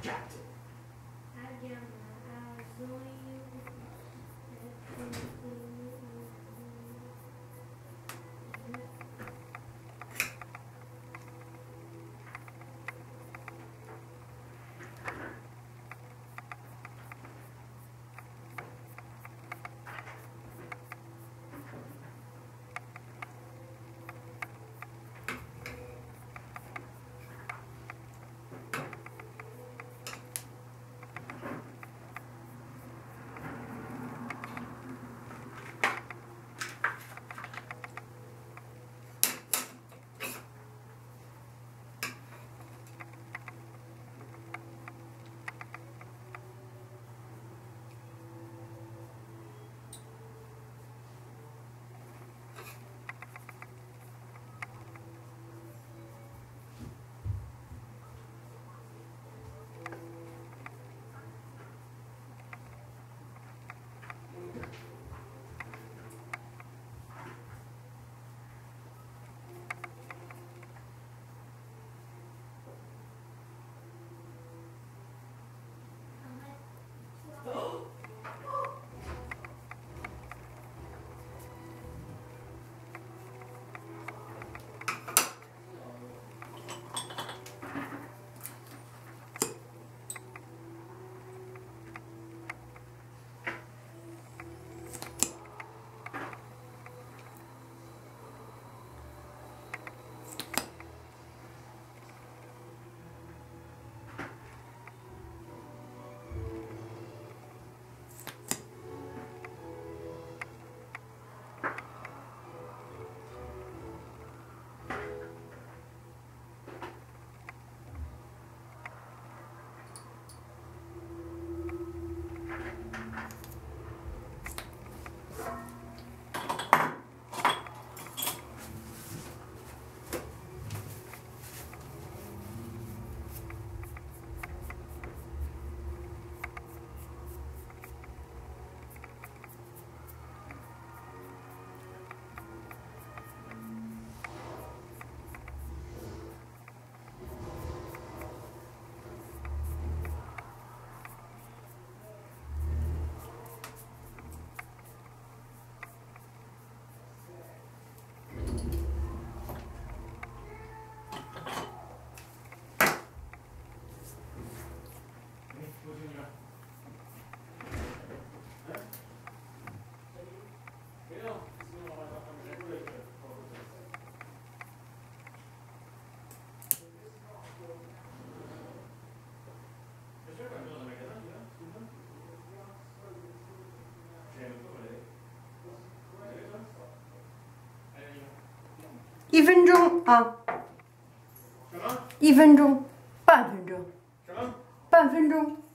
distracted.一分钟，半分钟，什么？半分钟。